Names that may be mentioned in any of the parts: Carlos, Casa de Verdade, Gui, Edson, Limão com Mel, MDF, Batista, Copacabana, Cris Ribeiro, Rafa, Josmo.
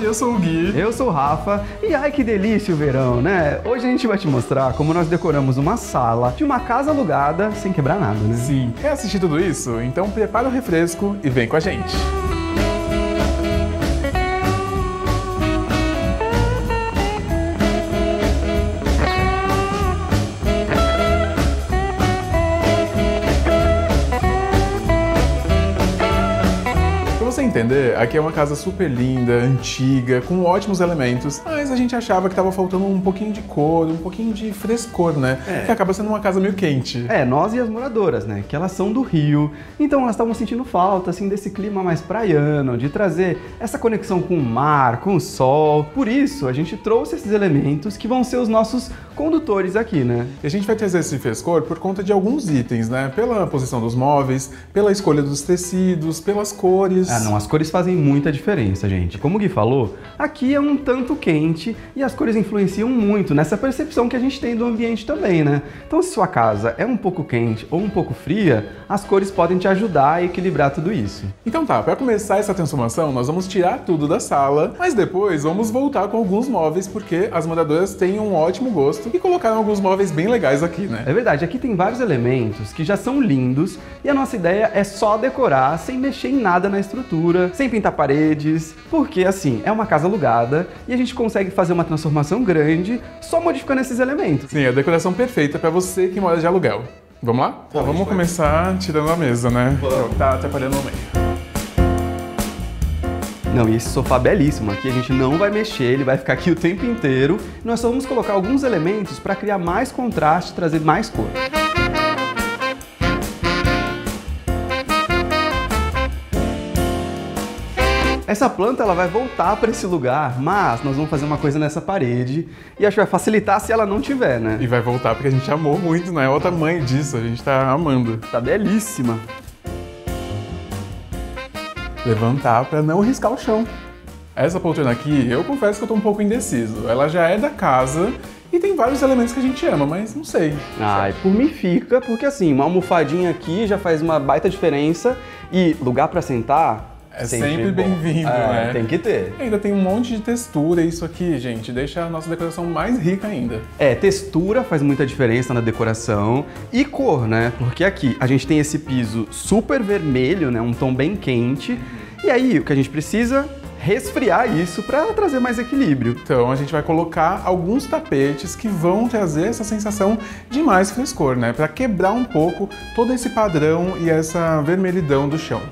E eu sou o Gui. Eu sou o Rafa. E ai que delícia o verão, né? Hoje a gente vai te mostrar como nós decoramos uma sala de uma casa alugada sem quebrar nada, né? Sim. Quer assistir tudo isso? Então prepara o refresco e vem com a gente. Entender? Aqui é uma casa super linda, antiga, com ótimos elementos, mas a gente achava que tava faltando um pouquinho de cor, um pouquinho de frescor, né? É. Que acaba sendo uma casa meio quente. É, nós e as moradoras, né? Que elas são do Rio, então elas estavam sentindo falta, assim, desse clima mais praiano, de trazer essa conexão com o mar, com o sol. Por isso, a gente trouxe esses elementos que vão ser os nossos condutores aqui, né? E a gente vai trazer esse frescor por conta de alguns itens, né? Pela posição dos móveis, pela escolha dos tecidos, pelas cores... Ah, não, as cores fazem muita diferença, gente. Como o Gui falou, aqui é um tanto quente e as cores influenciam muito nessa percepção que a gente tem do ambiente também, né? Então, se sua casa é um pouco quente ou um pouco fria, as cores podem te ajudar a equilibrar tudo isso. Então tá, para começar essa transformação, nós vamos tirar tudo da sala, mas depois vamos voltar com alguns móveis, porque as moradoras têm um ótimo gosto e colocaram alguns móveis bem legais aqui, né? É verdade, aqui tem vários elementos que já são lindos e a nossa ideia é só decorar sem mexer em nada na estrutura, sem pintar paredes, porque assim, é uma casa alugada e a gente consegue fazer uma transformação grande só modificando esses elementos. Sim, a decoração perfeita para você que mora de aluguel. Vamos lá? Tá, vamos começar tirando a mesa, né? Tá atrapalhando o meio. Não, e esse sofá belíssimo aqui, a gente não vai mexer, ele vai ficar aqui o tempo inteiro. Nós só vamos colocar alguns elementos para criar mais contraste, trazer mais cor. Essa planta ela vai voltar para esse lugar, mas nós vamos fazer uma coisa nessa parede e acho que vai facilitar se ela não tiver, né? E vai voltar porque a gente amou muito, né? Olha o tamanho disso, a gente tá amando. Tá belíssima. Levantar para não riscar o chão. Essa poltrona aqui, eu confesso que eu tô um pouco indeciso. Ela já é da casa e tem vários elementos que a gente ama, mas não sei. Ai, por mim fica, porque assim, uma almofadinha aqui já faz uma baita diferença e lugar para sentar... É sempre bem-vindo, né? Tem que ter. Ainda tem um monte de textura e isso aqui, gente, deixa a nossa decoração mais rica ainda. É, textura faz muita diferença na decoração e cor, né? Porque aqui a gente tem esse piso super vermelho, né? Um tom bem quente. E aí o que a gente precisa... resfriar isso para trazer mais equilíbrio. Então a gente vai colocar alguns tapetes que vão trazer essa sensação de mais frescor, né? Para quebrar um pouco todo esse padrão e essa vermelhidão do chão.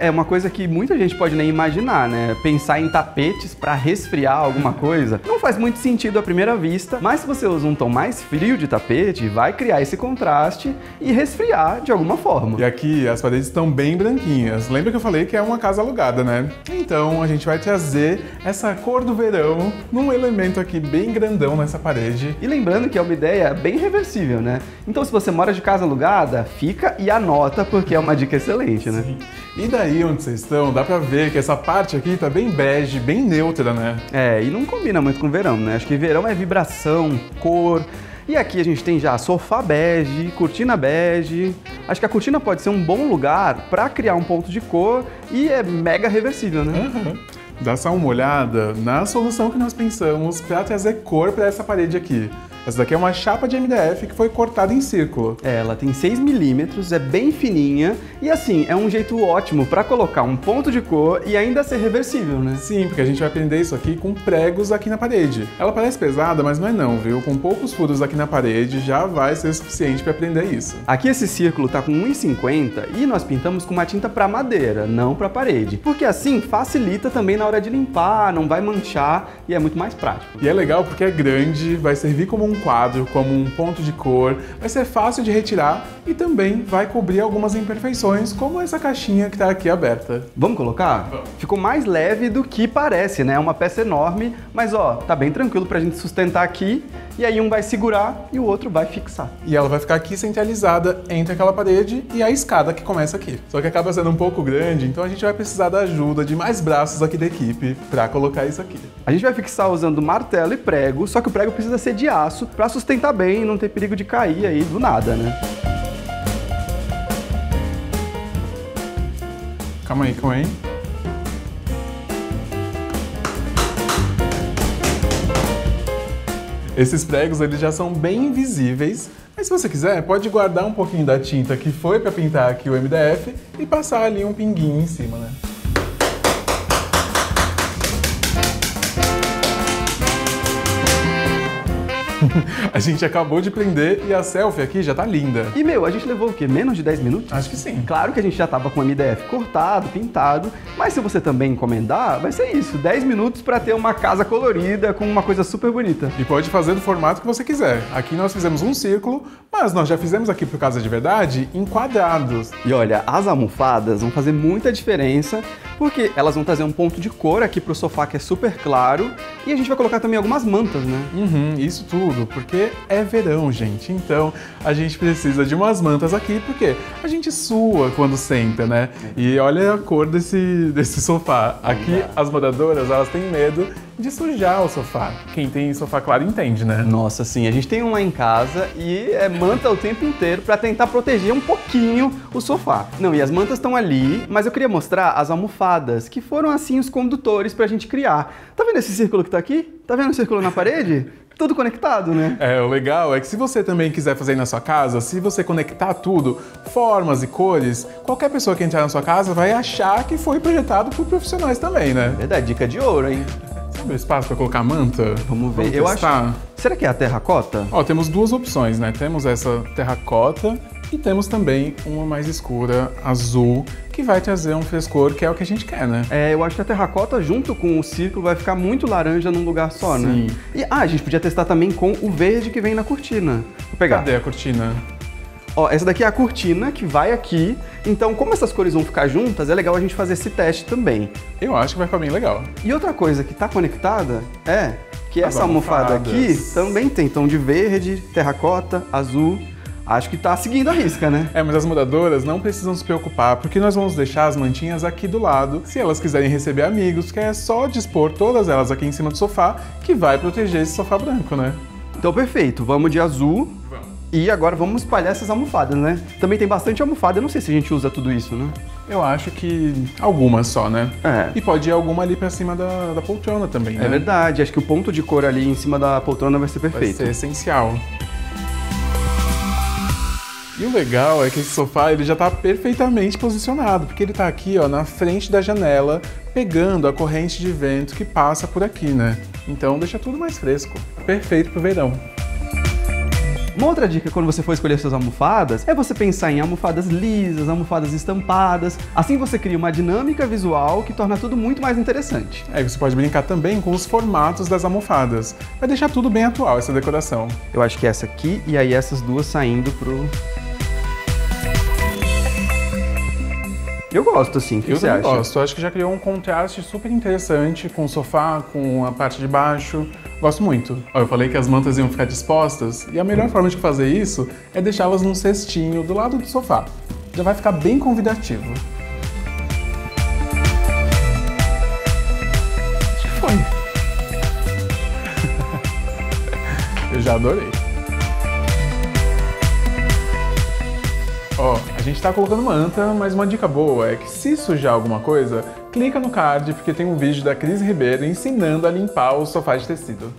É uma coisa que muita gente pode nem imaginar, né? Pensar em tapetes para resfriar alguma coisa não faz muito sentido à primeira vista, mas se você usa um tom mais frio de tapete, vai criar esse contraste e resfriar de alguma forma. E aqui as paredes estão bem branquinhas. Lembra que eu falei que é uma casa alugada, né? Então a gente vai trazer essa cor do verão num elemento aqui bem grandão nessa parede. E lembrando que é uma ideia bem reversível, né? Então se você mora de casa alugada, fica e anota, porque é uma dica excelente, né? Sim. E daí onde vocês estão, dá pra ver que essa parte aqui tá bem bege, bem neutra, né? É, e não combina muito com verão, né? Acho que verão é vibração, cor... E aqui a gente tem já sofá bege, cortina bege. Acho que a cortina pode ser um bom lugar pra criar um ponto de cor e é mega reversível, né? Uhum. Dá só uma olhada na solução que nós pensamos para trazer cor para essa parede aqui. Essa daqui é uma chapa de MDF que foi cortada em círculo. É, ela tem 6 mm, é bem fininha e assim, é um jeito ótimo para colocar um ponto de cor e ainda ser reversível, né? Sim, porque a gente vai prender isso aqui com pregos aqui na parede. Ela parece pesada, mas não é não, viu? Com poucos furos aqui na parede já vai ser suficiente para prender isso. Aqui esse círculo tá com 1,50 e nós pintamos com uma tinta para madeira, não para parede. Porque assim facilita também na hora de limpar, não vai manchar e é muito mais prático. E é legal porque é grande, vai servir como um quadro, como um ponto de cor, vai ser fácil de retirar e também vai cobrir algumas imperfeições, como essa caixinha que está aqui aberta. Vamos colocar? Vamos. Ficou mais leve do que parece, né? É uma peça enorme, mas ó, tá bem tranquilo pra gente sustentar aqui e aí um vai segurar e o outro vai fixar. E ela vai ficar aqui centralizada entre aquela parede e a escada que começa aqui. Só que acaba sendo um pouco grande, então a gente vai precisar da ajuda de mais braços aqui da equipe pra colocar isso aqui. A gente vai fixar usando martelo e prego, só que o prego precisa ser de aço pra sustentar bem e não ter perigo de cair aí do nada, né? Calma aí, calma aí. Esses pregos eles já são bem invisíveis, mas se você quiser pode guardar um pouquinho da tinta que foi para pintar aqui o MDF e passar ali um pinguinho em cima, né? A gente acabou de prender e a selfie aqui já tá linda. E, meu, a gente levou o quê? Menos de 10 minutos? Acho que sim. Claro que a gente já tava com o MDF cortado, pintado, mas se você também encomendar, vai ser isso. 10 minutos pra ter uma casa colorida com uma coisa super bonita. E pode fazer do formato que você quiser. Aqui nós fizemos um círculo, mas nós já fizemos aqui pro Casa de Verdade em quadrados. E olha, as almofadas vão fazer muita diferença, porque elas vão trazer um ponto de cor aqui pro sofá que é super claro, e a gente vai colocar também algumas mantas, né? Uhum, isso tudo, porque é verão, gente. Então, a gente precisa de umas mantas aqui, porque a gente sua quando senta, né? E olha a cor desse sofá. Aqui, as moradoras, elas têm medo de sujar o sofá. Quem tem sofá claro entende, né? Nossa, sim. A gente tem um lá em casa e é manta o tempo inteiro pra tentar proteger um pouquinho o sofá. Não, e as mantas estão ali, mas eu queria mostrar as almofadas, que foram assim os condutores pra gente criar. Tá vendo esse círculo que tá aqui? Tá vendo o círculo na parede? Tudo conectado, né? É, o legal é que se você também quiser fazer aí na sua casa, se você conectar tudo, formas e cores, qualquer pessoa que entrar na sua casa vai achar que foi projetado por profissionais também, né? Verdade, dica de ouro, hein? Sabe o espaço para colocar manta? Vamos ver. Eu acho... Será que é a terracota? Ó, temos duas opções, né? Temos essa terracota e temos também uma mais escura, azul, que vai trazer um frescor, que é o que a gente quer, né? É, eu acho que a terracota junto com o círculo vai ficar muito laranja num lugar só, né? Sim. E, a gente podia testar também com o verde que vem na cortina. Vou pegar. Cadê a cortina? Ó, essa daqui é a cortina que vai aqui. Então, como essas cores vão ficar juntas, é legal a gente fazer esse teste também. Eu acho que vai ficar bem legal. E outra coisa que tá conectada é que essa almofada aqui também tem tom de verde, terracota, azul... Acho que tá seguindo a risca, né? É, mas as moradoras não precisam se preocupar, porque nós vamos deixar as mantinhas aqui do lado, se elas quiserem receber amigos, que é só dispor todas elas aqui em cima do sofá, que vai proteger esse sofá branco, né? Então, perfeito. Vamos de azul. Vamos. E agora vamos espalhar essas almofadas, né? Também tem bastante almofada, eu não sei se a gente usa tudo isso, né? Eu acho que algumas só, né? É. E pode ir alguma ali pra cima da poltrona também, né? É verdade. Acho que o ponto de cor ali em cima da poltrona vai ser perfeito. Vai ser essencial. E o legal é que esse sofá ele já está perfeitamente posicionado, porque ele está aqui ó, na frente da janela, pegando a corrente de vento que passa por aqui, né? Então deixa tudo mais fresco, perfeito para o verão. Uma outra dica quando você for escolher suas almofadas é você pensar em almofadas lisas, almofadas estampadas. Assim você cria uma dinâmica visual que torna tudo muito mais interessante. É, você pode brincar também com os formatos das almofadas. Vai deixar tudo bem atual essa decoração. Eu acho que é essa aqui e aí essas duas saindo pro... Eu gosto, assim. O que você acha? Eu gosto. Acho que já criou um contraste super interessante com o sofá, com a parte de baixo. Gosto muito. Ó, eu falei que as mantas iam ficar dispostas e a melhor forma de fazer isso é deixá-las num cestinho do lado do sofá. Já vai ficar bem convidativo. Acho que foi. Eu já adorei. Ó, a gente tá colocando manta, mas uma dica boa é que se sujar alguma coisa, clica no card porque tem um vídeo da Cris Ribeiro ensinando a limpar o sofá de tecido.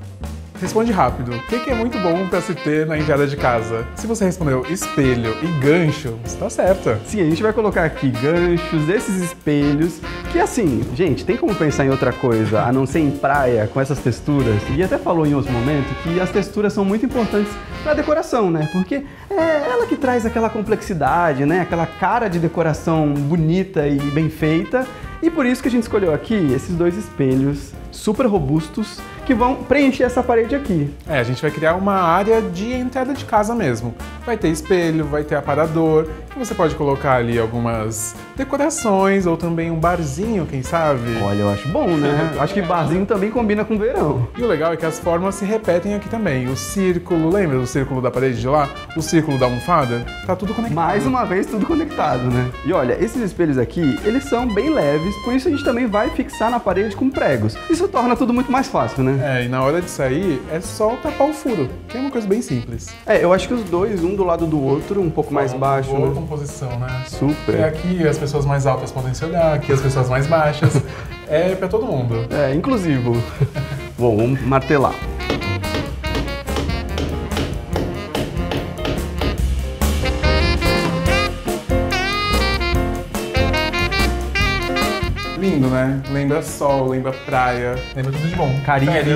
Responde rápido. O que é muito bom pra se ter na entrada de casa? Se você respondeu espelho e gancho, você tá certa. Sim, a gente vai colocar aqui ganchos, esses espelhos, que assim, gente, tem como pensar em outra coisa, a não ser em praia, com essas texturas? E até falou em outro momento que as texturas são muito importantes pra decoração, né? Porque é ela que traz aquela complexidade, né? Aquela cara de decoração bonita e bem feita. E por isso que a gente escolheu aqui esses dois espelhos super robustos que vão preencher essa parede aqui. É, a gente vai criar uma área de entrada de casa mesmo. Vai ter espelho, vai ter aparador, que você pode colocar ali algumas decorações ou também um barzinho, quem sabe? Olha, eu acho bom, né? Acho que barzinho também combina com o verão. E o legal é que as formas se repetem aqui também. O círculo, lembra do círculo da parede de lá? O círculo da almofada? Tá tudo conectado. Mais uma vez, tudo conectado, né? E olha, esses espelhos aqui, eles são bem leves, por isso a gente também vai fixar na parede com pregos. Isso torna tudo muito mais fácil, né? É, e na hora de sair, é só tapar o furo, que é uma coisa bem simples. É, eu acho que os dois, um do lado do outro, um pouco mais baixo, boa, né? Composição, né? Super. E aqui as pessoas mais altas podem se olhar, aqui as pessoas mais baixas. É pra todo mundo. É, inclusivo. Bom, vamos martelar. lindo, né? Lembra sol, lembra praia. Lembra tudo de bom. Carinha ali.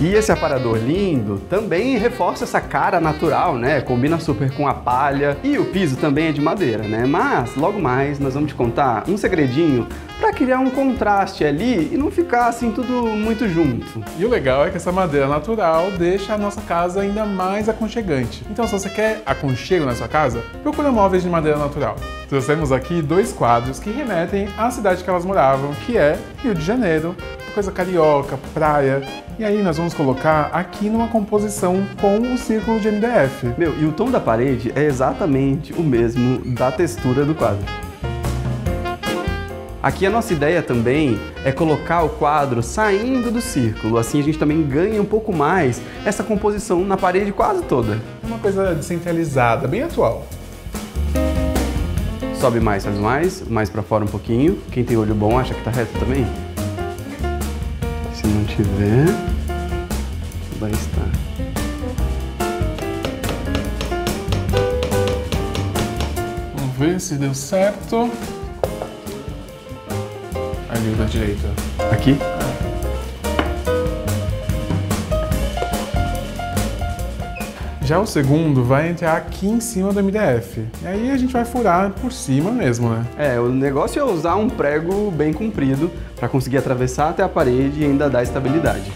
E esse aparador lindo também reforça essa cara natural, né? Combina super com a palha. E o piso também é de madeira, né? Mas, logo mais, nós vamos te contar um segredinho para criar um contraste ali e não ficar assim tudo muito junto. E o legal é que essa madeira natural deixa a nossa casa ainda mais aconchegante. Então, se você quer aconchego na sua casa, procura móveis de madeira natural. Trouxemos aqui dois quadros que remetem à cidade que elas moravam, que é Rio de Janeiro. Coisa carioca, praia, e aí nós vamos colocar aqui numa composição com um círculo de MDF. Meu, e o tom da parede é exatamente o mesmo da textura do quadro. Aqui a nossa ideia também é colocar o quadro saindo do círculo, assim a gente também ganha um pouco mais essa composição na parede quase toda. Uma coisa descentralizada, bem atual. Sobe mais, faz mais pra fora um pouquinho. Quem tem olho bom acha que tá reto também. Se não tiver, vai estar. Vamos ver se deu certo. Ali da direita. Aqui? Já o segundo vai entrar aqui em cima do MDF. E aí a gente vai furar por cima mesmo, né? É, o negócio é usar um prego bem comprido para conseguir atravessar até a parede e ainda dar estabilidade.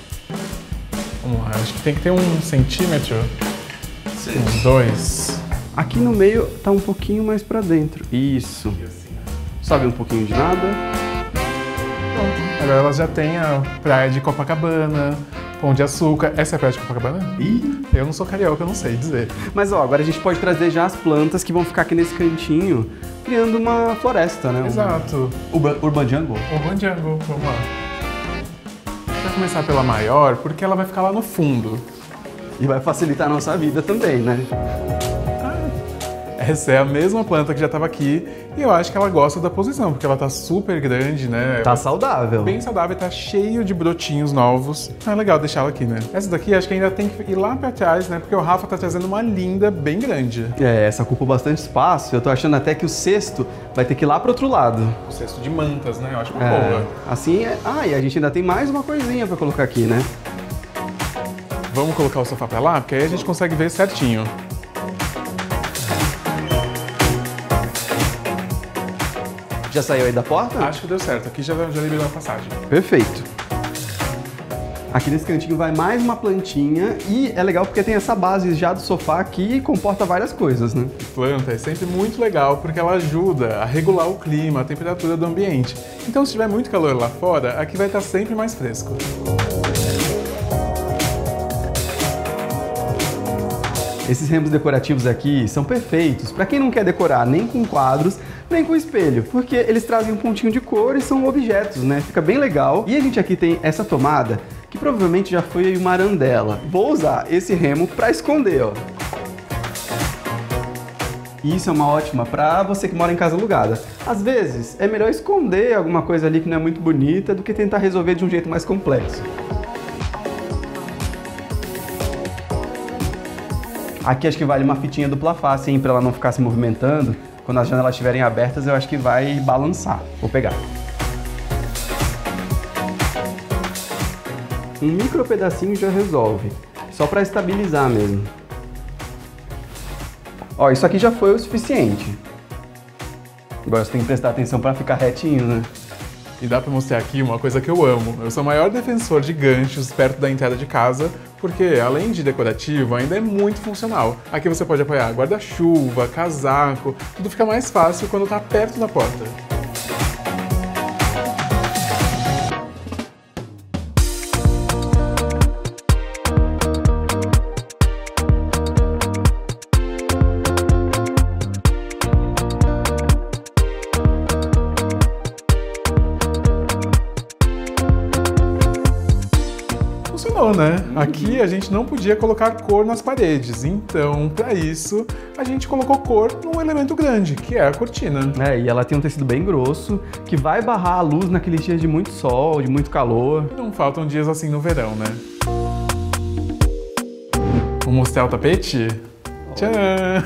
Vamos lá, acho que tem que ter 1 centímetro. Sim. Uns 2. Aqui no meio tá um pouquinho mais para dentro. Isso. Sobe um pouquinho de nada. Pronto. Agora elas já têm a praia de Copacabana, Pão de Açúcar. Essa é a praia de Copacabana? Ih, eu não sou carioca, eu não sei dizer. Mas ó, agora a gente pode trazer já as plantas que vão ficar aqui nesse cantinho, criando uma floresta, né? Exato. Urban Jungle. Urban Jungle, vamos lá. Vai começar pela maior, porque ela vai ficar lá no fundo. E vai facilitar a nossa vida também, né? Essa é a mesma planta que já estava aqui e eu acho que ela gosta da posição, porque ela tá super grande, né? Tá saudável. Bem saudável, tá cheio de brotinhos novos. É legal deixar ela aqui, né? Essa daqui acho que ainda tem que ir lá pra trás, né? Porque o Rafa tá trazendo uma linda bem grande. É, essa ocupa bastante espaço. Eu tô achando até que o cesto vai ter que ir lá pro outro lado. O cesto de mantas, né? Eu acho uma boa. Assim é... Ah, e a gente ainda tem mais uma coisinha pra colocar aqui, né? Vamos colocar o sofá pra lá, porque aí a gente consegue ver certinho. Já saiu aí da porta? Acho que deu certo. Aqui já liberou a passagem. Perfeito. Aqui nesse cantinho vai mais uma plantinha e é legal porque tem essa base já do sofá aqui e comporta várias coisas, né? Planta é sempre muito legal porque ela ajuda a regular o clima, a temperatura do ambiente. Então se tiver muito calor lá fora, aqui vai estar sempre mais fresco. Esses remos decorativos aqui são perfeitos para quem não quer decorar nem com quadros, nem com espelho, porque eles trazem um pontinho de cor e são objetos, né? Fica bem legal. E a gente aqui tem essa tomada, que provavelmente já foi uma arandela. Vou usar esse remo para esconder, ó. E isso é uma ótima para você que mora em casa alugada. Às vezes, é melhor esconder alguma coisa ali que não é muito bonita do que tentar resolver de um jeito mais complexo. Aqui acho que vale uma fitinha dupla face, hein, para ela não ficar se movimentando. Quando as janelas estiverem abertas, eu acho que vai balançar. Vou pegar. Um micro pedacinho já resolve. Só para estabilizar mesmo. Ó, isso aqui já foi o suficiente. Agora você tem que prestar atenção para ficar retinho, né? E dá para mostrar aqui uma coisa que eu amo. Eu sou o maior defensor de ganchos perto da entrada de casa, porque além de decorativo, ainda é muito funcional. Aqui você pode apoiar guarda-chuva, casaco, tudo fica mais fácil quando tá perto da porta. Né? Aqui a gente não podia colocar cor nas paredes, então para isso a gente colocou cor num elemento grande, que é a cortina. É, e ela tem um tecido bem grosso, que vai barrar a luz naqueles dias de muito sol, de muito calor. Não faltam dias assim no verão, né? Vou mostrar o tapete? Tcharam!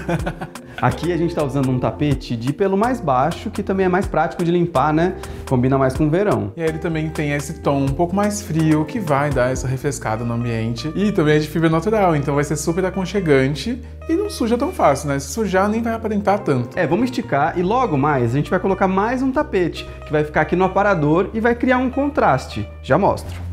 Aqui a gente está usando um tapete de pelo mais baixo, que também é mais prático de limpar, né? Combina mais com o verão. E aí ele também tem esse tom um pouco mais frio, que vai dar essa refrescada no ambiente. E também é de fibra natural, então vai ser super aconchegante e não suja tão fácil, né? Se sujar nem vai aparentar tanto. É, vamos esticar e logo mais a gente vai colocar mais um tapete, que vai ficar aqui no aparador e vai criar um contraste. Já mostro.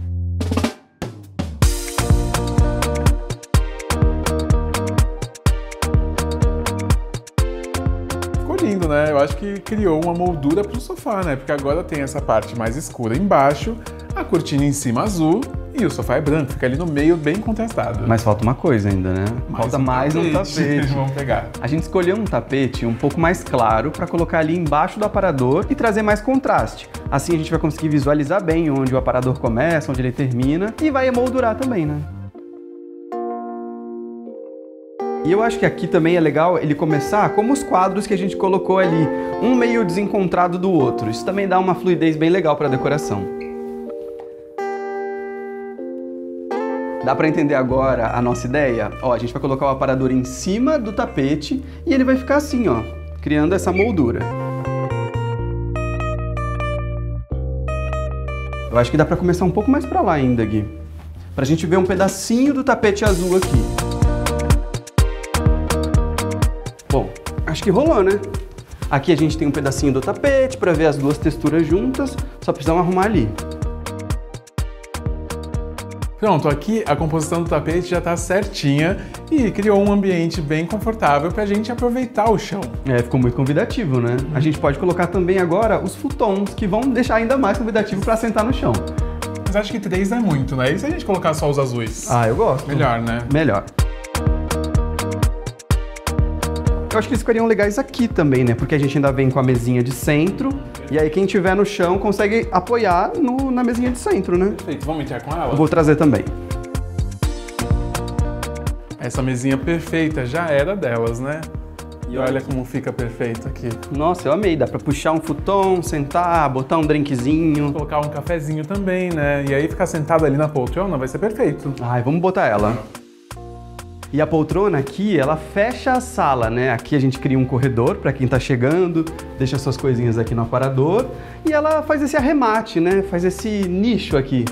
Lindo, né? Eu acho que criou uma moldura para o sofá, né? Porque agora tem essa parte mais escura embaixo, a cortina em cima azul e o sofá é branco, fica ali no meio bem contrastado. Mas falta uma coisa ainda, né? Falta mais um tapete. Vamos pegar. A gente escolheu um tapete um pouco mais claro para colocar ali embaixo do aparador e trazer mais contraste. Assim a gente vai conseguir visualizar bem onde o aparador começa, onde ele termina e vai emoldurar também, né? E eu acho que aqui também é legal ele começar como os quadros que a gente colocou ali, um meio desencontrado do outro. Isso também dá uma fluidez bem legal para a decoração. Dá para entender agora a nossa ideia? Ó, a gente vai colocar o aparador em cima do tapete e ele vai ficar assim, ó, criando essa moldura. Eu acho que dá para começar um pouco mais para lá ainda, Gui, para a gente ver um pedacinho do tapete azul aqui. Bom, acho que rolou, né? Aqui a gente tem um pedacinho do tapete para ver as duas texturas juntas, só precisamos arrumar ali. Pronto, aqui a composição do tapete já está certinha e criou um ambiente bem confortável para a gente aproveitar o chão. É, ficou muito convidativo, né? A gente pode colocar também agora os futons, que vão deixar ainda mais convidativo para sentar no chão. Mas acho que 3 é muito, né? E se a gente colocar só os azuis? Ah, eu gosto. Melhor, né? Melhor. Eu acho que eles ficariam legais aqui também, né? Porque a gente ainda vem com a mesinha de centro, e aí quem tiver no chão consegue apoiar na mesinha de centro, né? Perfeito, vamos entrar com ela? Vou trazer também. Essa mesinha perfeita já era delas, né? E olha como fica perfeito aqui. Nossa, eu amei. Dá pra puxar um futon, sentar, botar um drinkzinho. Colocar um cafezinho também, né? E aí ficar sentado ali na poltrona vai ser perfeito. Ai, vamos botar ela. E a poltrona aqui, ela fecha a sala, né? Aqui a gente cria um corredor para quem tá chegando, deixa suas coisinhas aqui no aparador e ela faz esse arremate, né? Faz esse nicho aqui.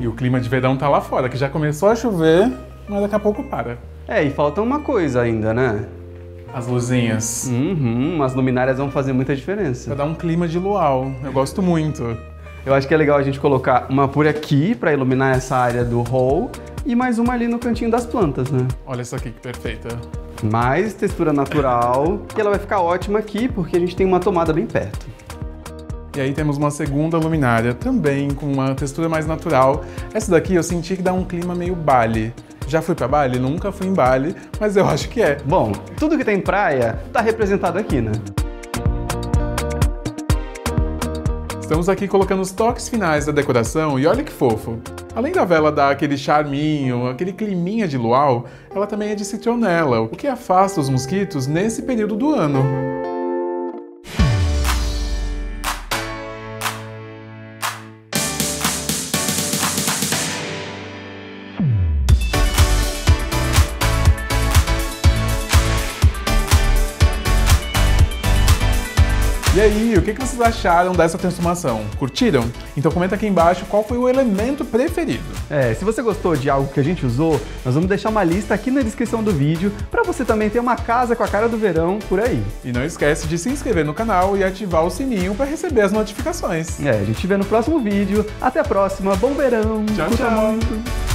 E o clima de verão tá lá fora, que já começou a chover, mas daqui a pouco para. É, e falta uma coisa ainda, né? As luzinhas. As luminárias vão fazer muita diferença. Vai dar um clima de luau, eu gosto muito. Eu acho que é legal a gente colocar uma por aqui para iluminar essa área do hall e mais uma ali no cantinho das plantas, né? Olha essa aqui que perfeita. Mais textura natural e ela vai ficar ótima aqui porque a gente tem uma tomada bem perto. E aí temos uma segunda luminária também com uma textura mais natural. Essa daqui eu senti que dá um clima meio Bali. Já fui pra Bali? Nunca fui em Bali, mas eu acho que é. Bom, tudo que tem praia tá representado aqui, né? Estamos aqui colocando os toques finais da decoração e olha que fofo! Além da vela dar aquele charminho, aquele climinha de luau, ela também é de citronela, o que afasta os mosquitos nesse período do ano. E aí, o que vocês acharam dessa transformação? Curtiram? Então comenta aqui embaixo qual foi o elemento preferido. É, se você gostou de algo que a gente usou, nós vamos deixar uma lista aqui na descrição do vídeo para você também ter uma casa com a cara do verão por aí. E não esquece de se inscrever no canal e ativar o sininho para receber as notificações. É, a gente vê no próximo vídeo. Até a próxima. Bom verão. Tchau, tchau. Muito.